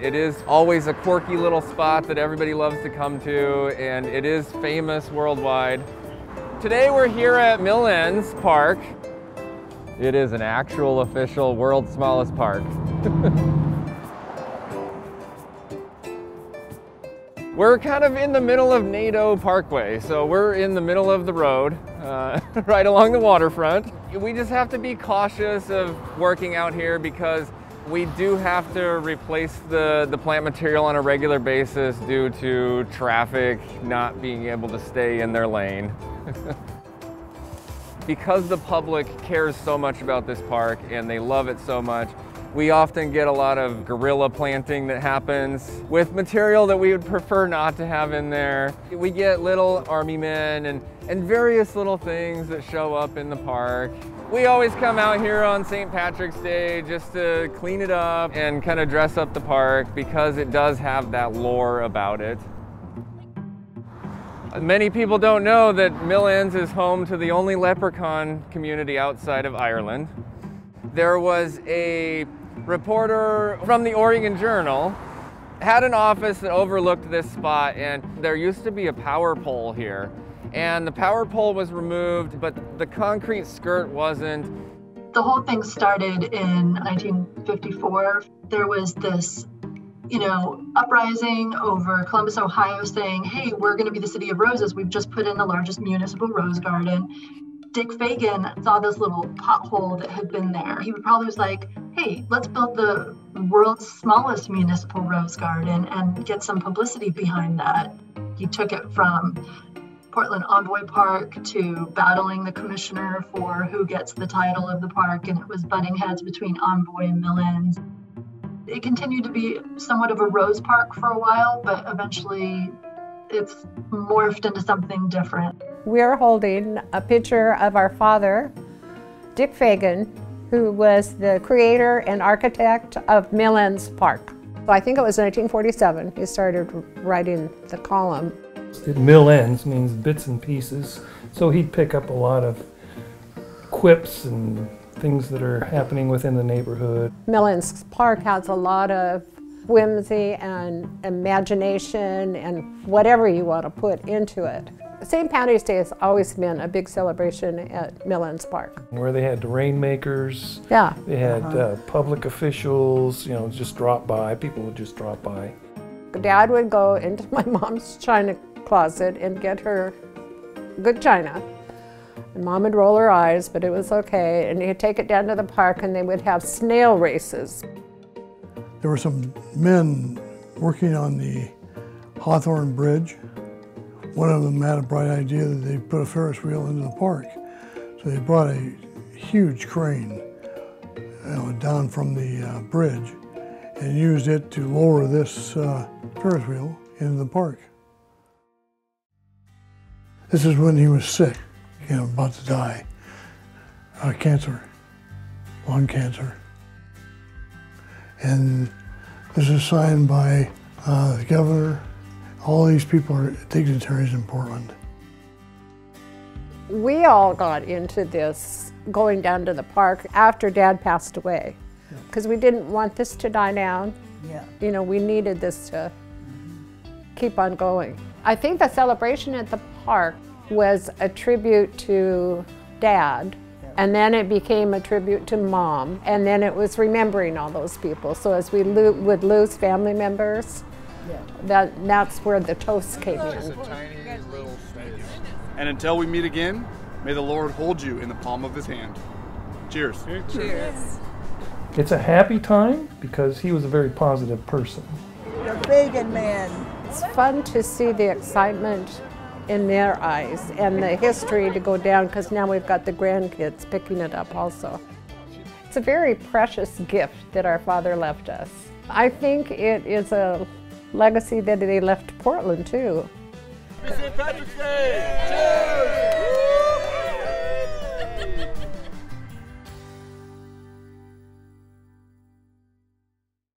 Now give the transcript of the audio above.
It is always a quirky little spot that everybody loves to come to, and it is famous worldwide. Today we're here at Mill Ends Park. It is an actual official world's smallest park. We're kind of in the middle of NATO Parkway, so we're in the middle of the road, right along the waterfront. We just have to be cautious of working out here because we do have to replace the plant material on a regular basis due to traffic not being able to stay in their lane. Because the public cares so much about this park and they love it so much, we often get a lot of guerrilla planting that happens with material that we would prefer not to have in there. We get little army men and various little things that show up in the park. We always come out here on St. Patrick's Day just to clean it up and kind of dress up the park because it does have that lore about it. Many people don't know that Mill Ends is home to the only leprechaun community outside of Ireland. There was a reporter from the Oregon Journal had an office that overlooked this spot, and there used to be a power pole here, and the power pole was removed, but the concrete skirt wasn't. The whole thing started in 1954. There was this, you know, uprising over Columbus, Ohio, saying, hey, we're gonna be the City of Roses. We've just put in the largest municipal rose garden. Dick Fagan saw this little pothole that had been there. He probably was like, hey, let's build the world's smallest municipal rose garden and get some publicity behind that. He took it from Portland Envoy Park to battling the commissioner for who gets the title of the park, and it was butting heads between Envoy and Mill Ends. It continued to be somewhat of a rose park for a while, but eventually it's morphed into something different. We're holding a picture of our father, Dick Fagan, who was the creator and architect of Mill Ends Park. I think it was 1947 he started writing the column. Mill Ends means bits and pieces, so he'd pick up a lot of quips and things that are happening within the neighborhood. Mill Ends Park has a lot of whimsy and imagination and whatever you want to put into it. St. Patrick's Day has always been a big celebration at Mill Ends Park. Where they had the rainmakers, yeah. They had public officials, you know, just drop by. People would just drop by. Dad would go into my mom's china closet and get her good china. And Mom would roll her eyes, but it was okay. And he'd take it down to the park and they would have snail races. There were some men working on the Hawthorne Bridge. One of them had a bright idea that they put a Ferris wheel into the park. So they brought a huge crane down from the bridge and used it to lower this Ferris wheel into the park. This is when he was sick, you know, about to die. Cancer, lung cancer. And this is signed by the governor. All these people are dignitaries in Portland. We all got into this going down to the park after Dad passed away, because we didn't want this to die down. Yeah. You know, we needed this to keep on going. I think the celebration at the park was a tribute to Dad, and then it became a tribute to Mom, and then it was remembering all those people. So as we would lose family members, yeah. That's where the toast came in. And until we meet again, may the Lord hold you in the palm of his hand. Cheers. Cheers. It's a happy time because he was a very positive person. The Fagan man. It's fun to see the excitement in their eyes and the history to go down, because now we've got the grandkids picking it up also. It's a very precious gift that our father left us. I think it is a legacy that they left Portland too. Happy St. Patrick's Day! Cheers!